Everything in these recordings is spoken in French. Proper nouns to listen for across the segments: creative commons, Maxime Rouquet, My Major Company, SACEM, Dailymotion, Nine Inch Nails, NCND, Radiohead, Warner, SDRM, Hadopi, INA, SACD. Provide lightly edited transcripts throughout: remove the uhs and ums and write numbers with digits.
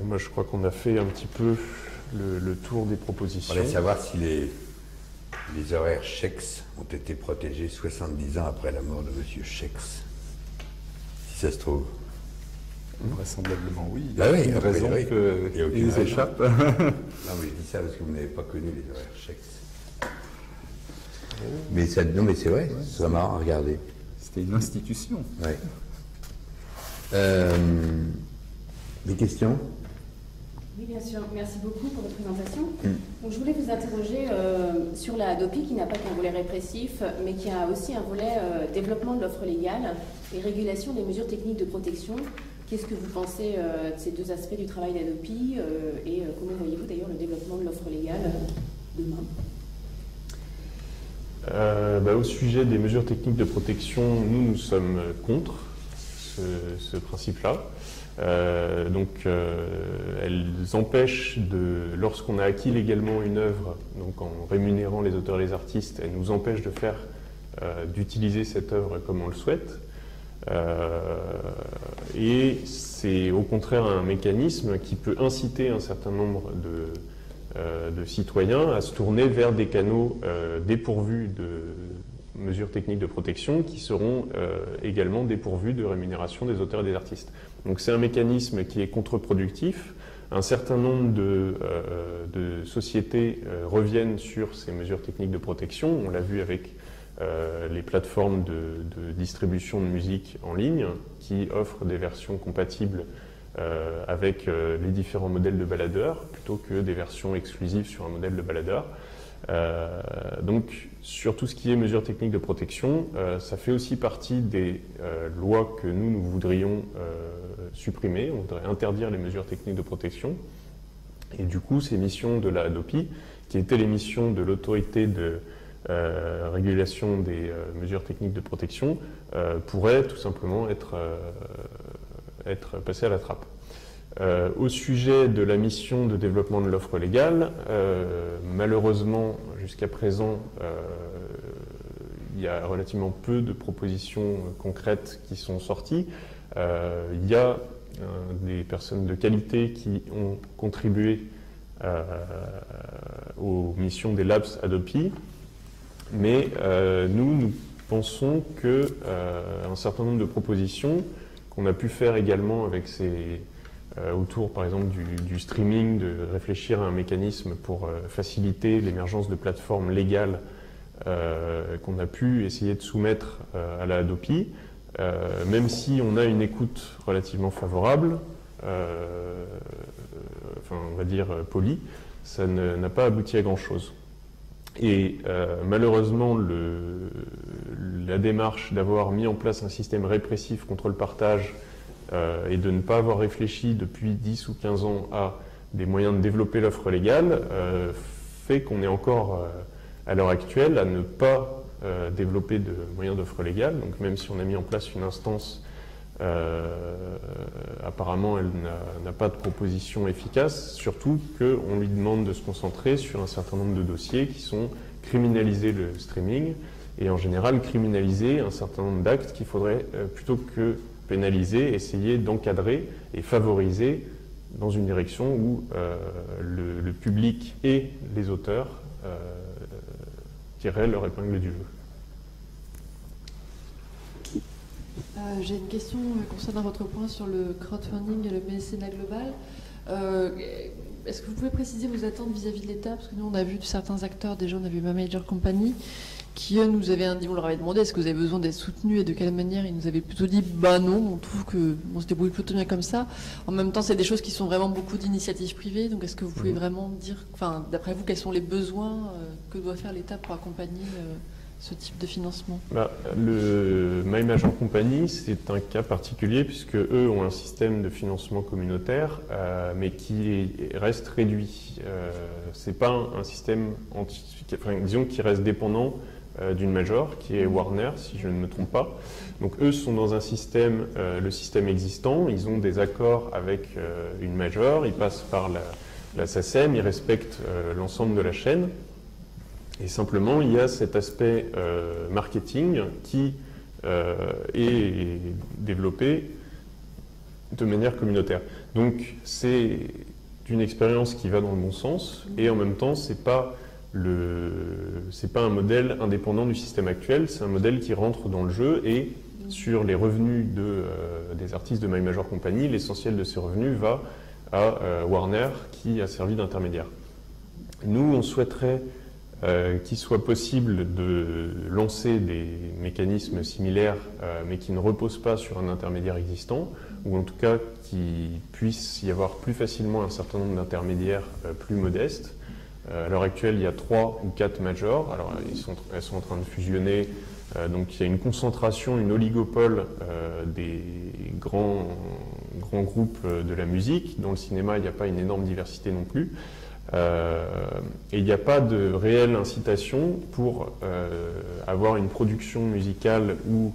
Bon, ben, je crois qu'on a fait un petit peu le tour des propositions. On voulait savoir si les horaires Schex ont été protégés 70 ans après la mort de M. Schex. Si ça se trouve. Vraisemblablement oui. Bah oui, il y a raison qu'ils échappent. Non, mais je dis ça parce que vous n'avez pas connu les horaires Schex. Mais ça, non, mais c'est vrai, ouais, c'est marrant à regarder. C'était une institution. Ouais. Des questions? Oui, bien sûr. Merci beaucoup pour votre présentation. Donc, je voulais vous interroger sur la Hadopi, qui n'a pas qu'un volet répressif, mais qui a aussi un volet développement de l'offre légale et régulation des mesures techniques de protection. Qu'est-ce que vous pensez de ces deux aspects du travail d'Hadopi et comment voyez-vous d'ailleurs le développement de l'offre légale demain? Au sujet des mesures techniques de protection, nous sommes contre ce principe-là. Elles empêchent, lorsqu'on a acquis légalement une œuvre, donc en rémunérant les auteurs et les artistes, elles nous empêchent de faire, d'utiliser cette œuvre comme on le souhaite. Et c'est au contraire un mécanisme qui peut inciter un certain nombre de citoyens à se tourner vers des canaux dépourvus de mesures techniques de protection qui seront également dépourvus de rémunération des auteurs et des artistes. Donc c'est un mécanisme qui est contre-productif. Un certain nombre de sociétés reviennent sur ces mesures techniques de protection. On l'a vu avec les plateformes de distribution de musique en ligne qui offrent des versions compatibles avec les différents modèles de baladeur plutôt que des versions exclusives sur un modèle de baladeur. Donc sur tout ce qui est mesures techniques de protection, ça fait aussi partie des lois que nous voudrions supprimer. On voudrait interdire les mesures techniques de protection. Et du coup, ces missions de la Hadopi, qui étaient les missions de l'autorité de régulation des mesures techniques de protection, pourraient tout simplement être passé à la trappe. Au sujet de la mission de développement de l'offre légale, malheureusement, jusqu'à présent, il y a relativement peu de propositions concrètes qui sont sorties. Il y a des personnes de qualité qui ont contribué aux missions des labs Hadopi, mais nous pensons qu'un certain nombre de propositions qu'on a pu faire également avec autour par exemple du streaming, de réfléchir à un mécanisme pour faciliter l'émergence de plateformes légales qu'on a pu essayer de soumettre à la Hadopi, même si on a une écoute relativement favorable, enfin on va dire polie, ça n'a pas abouti à grand chose. Et malheureusement, la démarche d'avoir mis en place un système répressif contre le partage et de ne pas avoir réfléchi depuis 10 ou 15 ans à des moyens de développer l'offre légale fait qu'on est encore à l'heure actuelle à ne pas développer de moyens d'offre légale. Donc même si on a mis en place une instance, apparemment elle n'a pas de proposition efficace, surtout qu'on lui demande de se concentrer sur un certain nombre de dossiers qui sont criminaliser le streaming et en général criminaliser un certain nombre d'actes qu'il faudrait, plutôt que pénaliser, essayer d'encadrer et favoriser dans une direction où le public et les auteurs tireraient leur épingle du jeu. J'ai une question concernant votre point sur le crowdfunding et le mécénat global. Est-ce que vous pouvez préciser vos attentes vis-à-vis de l'État? Parce que nous, on a vu certains acteurs, déjà on a vu My Major Company, qui nous avaient on leur avait demandé est-ce que vous avez besoin d'être soutenus et de quelle manière. Ils nous avaient plutôt dit bah non, on trouve qu'on se débrouille plutôt bien comme ça. En même temps, c'est des choses qui sont vraiment beaucoup d'initiatives privées. Donc est-ce que vous pouvez vraiment dire, enfin, d'après vous, quels sont les besoins que doit faire l'État pour accompagner ce type de financement? Le My Major Company, c'est un cas particulier puisque eux ont un système de financement communautaire, mais qui reste réduit. C'est pas un système disons qui reste dépendant d'une major, qui est Warner, si je ne me trompe pas. Donc eux sont dans un système, le système existant. Ils ont des accords avec une major. Ils passent par la SACEM. Ils respectent l'ensemble de la chaîne. Et simplement, il y a cet aspect marketing qui est développé de manière communautaire. Donc c'est une expérience qui va dans le bon sens et en même temps c'est pas un modèle indépendant du système actuel, c'est un modèle qui rentre dans le jeu et sur les revenus de, des artistes de My Major Company, l'essentiel de ces revenus va à Warner qui a servi d'intermédiaire. Nous, on souhaiterait qu'il soit possible de lancer des mécanismes similaires mais qui ne reposent pas sur un intermédiaire existant, ou en tout cas qu'il puisse y avoir plus facilement un certain nombre d'intermédiaires plus modestes. À l'heure actuelle, il y a 3 ou 4 majors. Alors, elles sont en train de fusionner. Donc il y a une concentration, une oligopole des grands groupes de la musique. Dans le cinéma, il n'y a pas une énorme diversité non plus. Et il n'y a pas de réelle incitation pour avoir une production musicale ou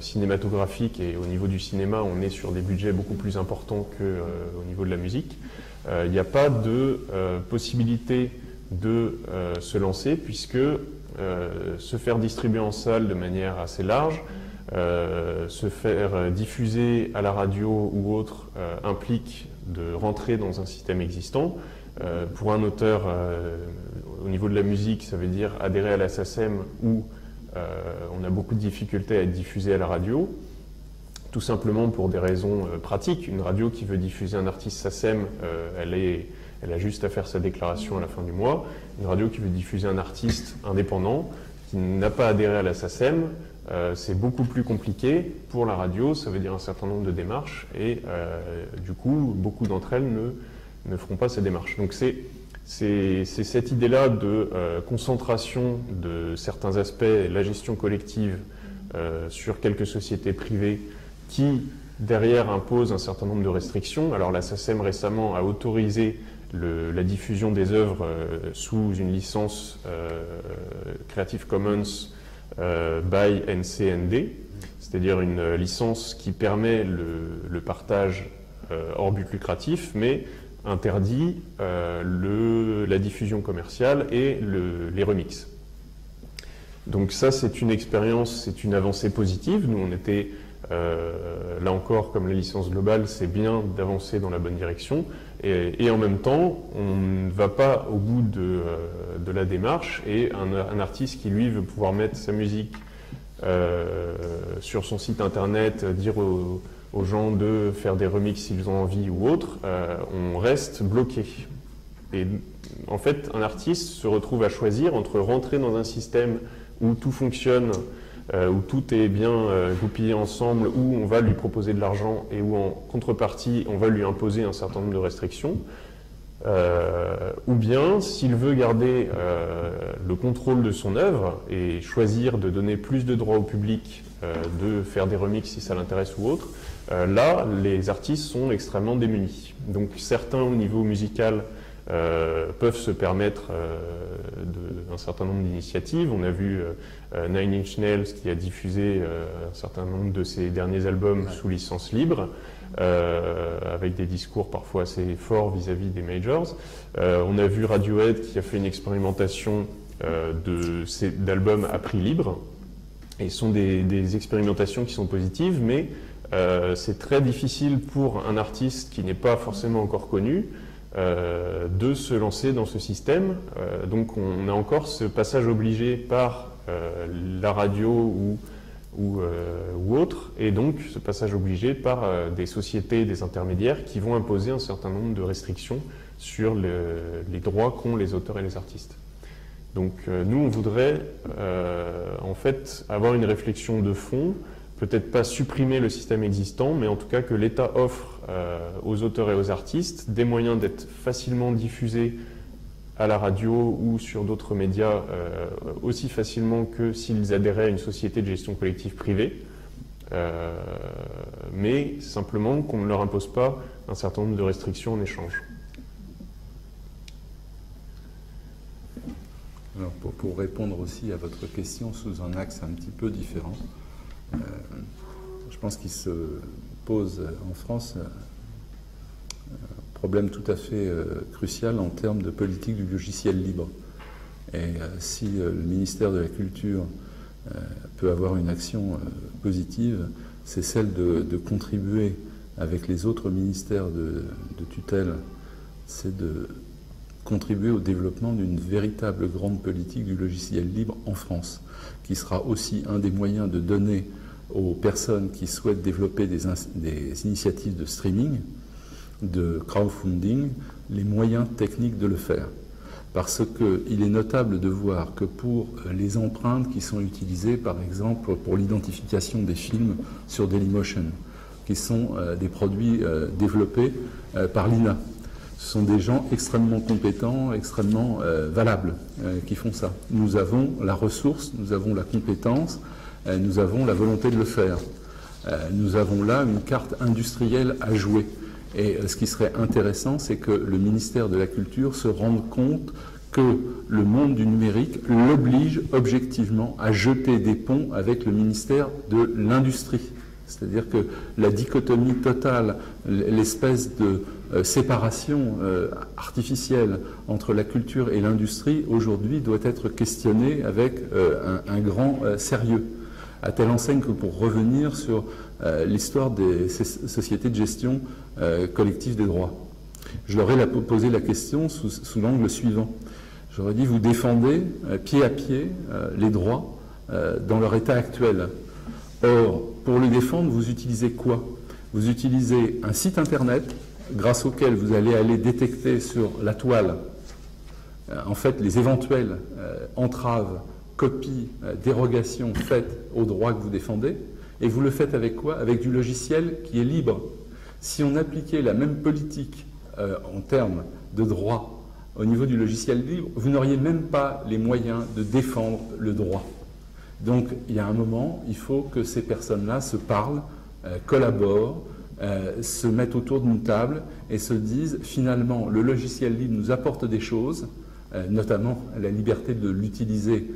cinématographique. Et au niveau du cinéma, on est sur des budgets beaucoup plus importants qu'au niveau de la musique. Il n'y a pas de possibilité de se lancer puisque se faire distribuer en salle de manière assez large, se faire diffuser à la radio ou autre implique de rentrer dans un système existant. Pour un auteur, au niveau de la musique, ça veut dire adhérer à la SACEM où on a beaucoup de difficultés à être diffusé à la radio, tout simplement pour des raisons pratiques. Une radio qui veut diffuser un artiste SACEM, elle a juste à faire sa déclaration à la fin du mois. Une radio qui veut diffuser un artiste indépendant, qui n'a pas adhéré à la SACEM, c'est beaucoup plus compliqué. Pour la radio, ça veut dire un certain nombre de démarches et du coup, beaucoup d'entre elles ne feront pas ces démarches. Donc c'est cette idée-là de concentration de certains aspects, la gestion collective sur quelques sociétés privées qui, derrière, impose un certain nombre de restrictions. Alors la SACEM récemment a autorisé la diffusion des œuvres sous une licence Creative Commons by NCND, c'est-à-dire une licence qui permet le partage hors but lucratif, mais interdit la diffusion commerciale et les remixes. Donc ça, c'est une expérience, c'est une avancée positive. Nous, on était, là encore, comme la licence globale, c'est bien d'avancer dans la bonne direction. Et en même temps, on ne va pas au bout de la démarche. Et un artiste qui, lui, veut pouvoir mettre sa musique sur son site internet, dire aux gens de faire des remixes s'ils ont envie ou autre, on reste bloqué. Et en fait, un artiste se retrouve à choisir entre rentrer dans un système où tout fonctionne, où tout est bien goupillé ensemble, où on va lui proposer de l'argent et où en contrepartie, on va lui imposer un certain nombre de restrictions. Ou bien, s'il veut garder le contrôle de son œuvre et choisir de donner plus de droits au public, de faire des remixes si ça l'intéresse ou autre, là, les artistes sont extrêmement démunis. Donc certains, au niveau musical, peuvent se permettre d'un certain nombre d'initiatives. On a vu Nine Inch Nails qui a diffusé un certain nombre de ses derniers albums sous licence libre, avec des discours parfois assez forts vis-à-vis des majors. On a vu Radiohead qui a fait une expérimentation d'albums à prix libre. Et ce sont des expérimentations qui sont positives, mais c'est très difficile pour un artiste qui n'est pas forcément encore connu de se lancer dans ce système. Donc on a encore ce passage obligé par la radio ou autre, et donc ce passage obligé par des sociétés, des intermédiaires qui vont imposer un certain nombre de restrictions sur les droits qu'ont les auteurs et les artistes. Donc nous, on voudrait en fait avoir une réflexion de fond, peut-être pas supprimer le système existant, mais en tout cas que l'État offre aux auteurs et aux artistes des moyens d'être facilement diffusés à la radio ou sur d'autres médias aussi facilement que s'ils adhéraient à une société de gestion collective privée, mais simplement qu'on ne leur impose pas un certain nombre de restrictions en échange. Alors pour répondre aussi à votre question sous un axe un petit peu différent, je pense qu'il se pose en France un problème tout à fait crucial en termes de politique du logiciel libre. Et si le ministère de la Culture peut avoir une action positive, c'est celle de contribuer avec les autres ministères de tutelle, c'est de contribuer au développement d'une véritable grande politique du logiciel libre en France, qui sera aussi un des moyens de donner aux personnes qui souhaitent développer des initiatives de streaming, de crowdfunding, les moyens techniques de le faire. Parce qu'il est notable de voir que pour les empreintes qui sont utilisées, par exemple, pour l'identification des films sur Dailymotion, qui sont des produits développés par l'INA, ce sont des gens extrêmement compétents, extrêmement valables qui font ça. Nous avons la ressource, nous avons la compétence, nous avons la volonté de le faire. Nous avons là une carte industrielle à jouer. Et ce qui serait intéressant, c'est que le ministère de la Culture se rende compte que le monde du numérique l'oblige objectivement à jeter des ponts avec le ministère de l'Industrie. C'est-à-dire que la dichotomie totale, l'espèce de séparation artificielle entre la culture et l'industrie, aujourd'hui doit être questionnée avec un grand sérieux. À telle enseigne que pour revenir sur l'histoire des sociétés de gestion collective des droits, je leur ai posé la question sous l'angle suivant. J'aurais dit, vous défendez pied à pied les droits dans leur état actuel. Or, pour les défendre, vous utilisez quoi? Vous utilisez un site internet grâce auquel vous allez aller détecter sur la toile, en fait, les éventuelles entraves, copie, dérogation faite au droit que vous défendez, et vous le faites avec quoi? Avec du logiciel qui est libre. Si on appliquait la même politique en termes de droit au niveau du logiciel libre, vous n'auriez même pas les moyens de défendre le droit. Donc, il y a un moment, il faut que ces personnes-là se parlent, collaborent, se mettent autour d'une table et se disent, finalement, le logiciel libre nous apporte des choses, notamment la liberté de l'utiliser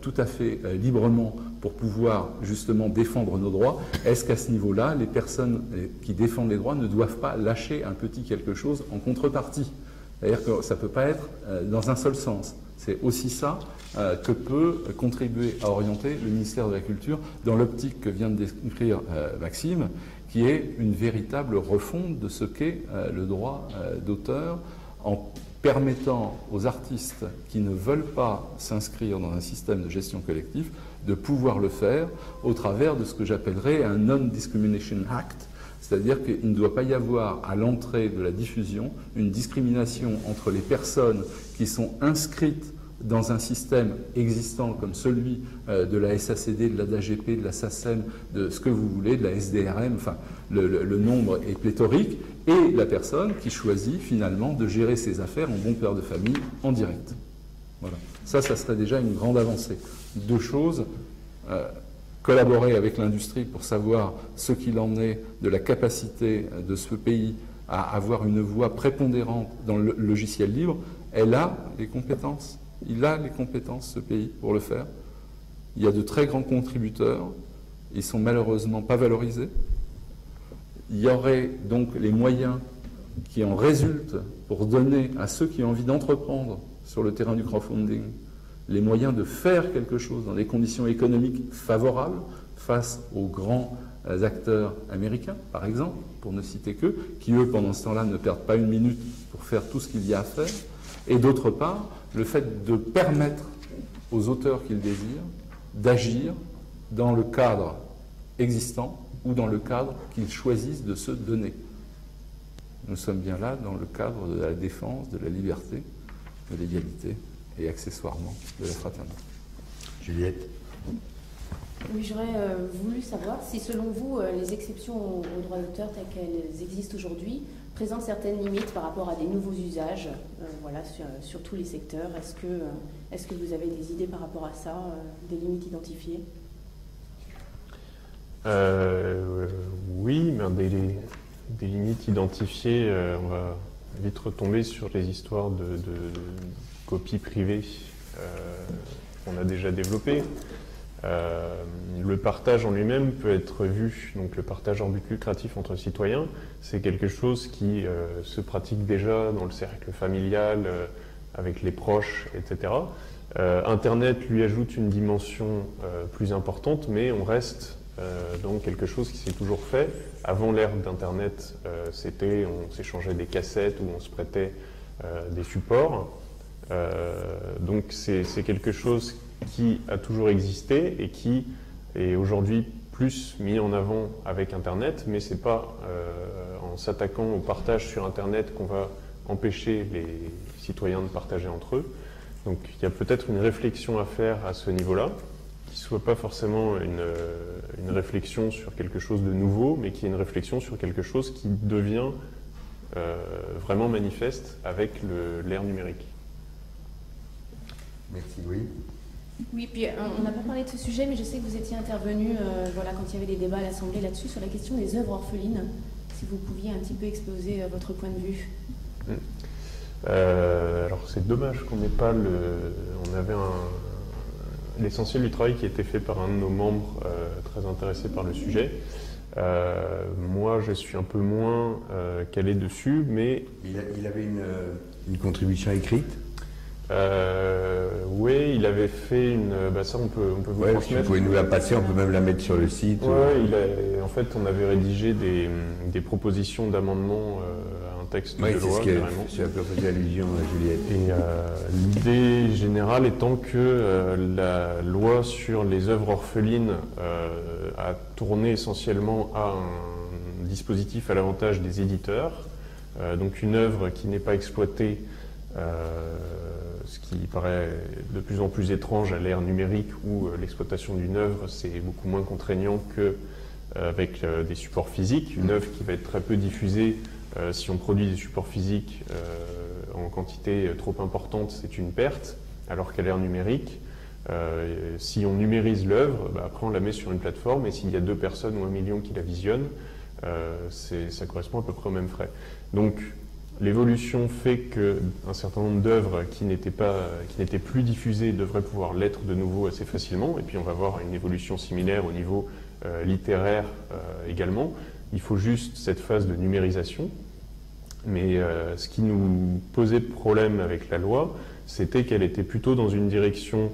tout à fait librement pour pouvoir justement défendre nos droits. Est-ce qu'à ce niveau-là, les personnes qui défendent les droits ne doivent pas lâcher un petit quelque chose en contrepartie? C'est-à-dire que ça ne peut pas être dans un seul sens. C'est aussi ça que peut contribuer à orienter le ministère de la Culture dans l'optique que vient de décrire Maxime, qui est une véritable refonte de ce qu'est le droit d'auteur, en permettant aux artistes qui ne veulent pas s'inscrire dans un système de gestion collective de pouvoir le faire au travers de ce que j'appellerais un Non-Discrimination Act, c'est-à-dire qu'il ne doit pas y avoir à l'entrée de la diffusion une discrimination entre les personnes qui sont inscrites dans un système existant comme celui de la SACD, de l'ADAGP, de la SACEM, de ce que vous voulez, de la SDRM, enfin le nombre est pléthorique, et la personne qui choisit finalement de gérer ses affaires en bon père de famille en direct. Voilà. Ça serait déjà une grande avancée. Deux choses, collaborer avec l'industrie pour savoir ce qu'il en est de la capacité de ce pays à avoir une voix prépondérante dans le logiciel libre. Elle a les compétences. Il a les compétences, ce pays, pour le faire. Il y a de très grands contributeurs. Ils ne sont malheureusement pas valorisés. Il y aurait donc les moyens qui en résultent pour donner à ceux qui ont envie d'entreprendre sur le terrain du crowdfunding les moyens de faire quelque chose dans des conditions économiques favorables face aux grands acteurs américains, par exemple, pour ne citer qu'eux, qui, eux, pendant ce temps-là, ne perdent pas une minute pour faire tout ce qu'il y a à faire. Et d'autre part, le fait de permettre aux auteurs qu'ils désirent d'agir dans le cadre existant ou dans le cadre qu'ils choisissent de se donner. Nous sommes bien là dans le cadre de la défense, de la liberté, de l'égalité et accessoirement de la fraternité. Juliette. Oui, j'aurais voulu savoir si selon vous, les exceptions au droit d'auteur telles qu'elles existent aujourd'hui présentent certaines limites par rapport à des nouveaux usages voilà, sur tous les secteurs. Est-ce que vous avez des idées par rapport à ça, des limites identifiées? Oui, mais des limites identifiées, on va vite retomber sur les histoires de copies privées qu'on a déjà développées. Le partage en lui-même peut être vu, donc le partage hors but lucratif entre citoyens, c'est quelque chose qui se pratique déjà dans le cercle familial, avec les proches, etc. Internet lui ajoute une dimension plus importante, mais on reste Donc quelque chose qui s'est toujours fait. Avant l'ère d'Internet, c'était on s'échangeait des cassettes ou on se prêtait des supports. Donc c'est quelque chose qui a toujours existé et qui est aujourd'hui plus mis en avant avec Internet, mais c'est pas en s'attaquant au partage sur Internet qu'on va empêcher les citoyens de partager entre eux. Donc il y a peut-être une réflexion à faire à ce niveau-là, qui ne soit pas forcément une réflexion sur quelque chose de nouveau, mais qui est une réflexion sur quelque chose qui devient vraiment manifeste avec l'ère numérique. Merci Louis. Oui, puis on n'a pas parlé de ce sujet, mais je sais que vous étiez intervenu voilà, quand il y avait des débats à l'Assemblée là-dessus, sur la question des œuvres orphelines, si vous pouviez un petit peu exposer votre point de vue. Alors c'est dommage qu'on n'ait pas le... On avait l'essentiel du travail qui a été fait par un de nos membres très intéressé par le sujet. Moi, je suis un peu moins calé dessus, mais... Il avait une contribution écrite. Oui, il avait fait une... Bah ça, on peut vous transmettre. Vous pouvez nous la passer, on peut même la mettre sur le site. Ouais, ou... en fait, on avait rédigé des propositions d'amendement à un texte de loi. Oui, c'est ce que faisait allusion à Juliette. L'idée générale étant que la loi sur les œuvres orphelines a tourné essentiellement à un dispositif à l'avantage des éditeurs. Donc une œuvre qui n'est pas exploitée, ce qui paraît de plus en plus étrange à l'ère numérique où l'exploitation d'une œuvre c'est beaucoup moins contraignant qu'avec des supports physiques. Une œuvre qui va être très peu diffusée si on produit des supports physiques en quantité trop importante, c'est une perte, alors qu'à l'ère numérique, si on numérise l'œuvre, bah, après on la met sur une plateforme et s'il y a 2 personnes ou 1 million qui la visionnent, ça correspond à peu près aux mêmes frais. Donc, l'évolution fait qu'un certain nombre d'œuvres qui n'étaient plus diffusées devraient pouvoir l'être de nouveau assez facilement. Et puis on va voir une évolution similaire au niveau littéraire également. Il faut juste cette phase de numérisation. Mais ce qui nous posait problème avec la loi, c'était qu'elle était plutôt dans une direction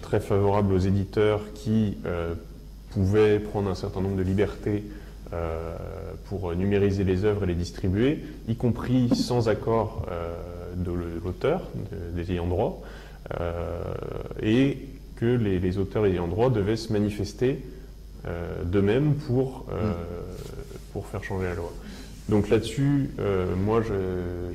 très favorable aux éditeurs qui pouvaient prendre un certain nombre de libertés pour numériser les œuvres et les distribuer, y compris sans accord de l'auteur, des ayants droit, et que les auteurs ayants droit devaient se manifester d'eux-mêmes pour faire changer la loi. Donc là-dessus, moi, je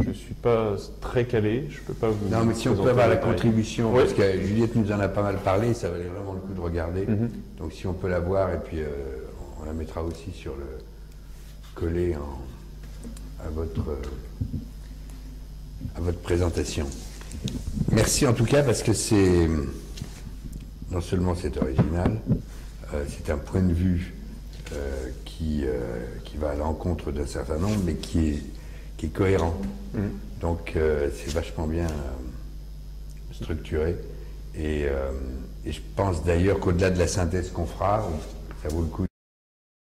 ne suis pas très calé, je ne peux pas vous... Non, mais si on peut avoir la contribution, parce que Juliette nous en a pas mal parlé, ça valait vraiment le coup de regarder. Mm-hmm. Donc si on peut la voir, et puis... on la mettra aussi sur le collé à votre présentation. Merci en tout cas parce que c'est non seulement c'est original, c'est un point de vue qui va à l'encontre d'un certain nombre, mais qui est cohérent. Mmh. Donc c'est vachement bien structuré et je pense d'ailleurs qu'au-delà de la synthèse qu'on fera, ça vaut le coup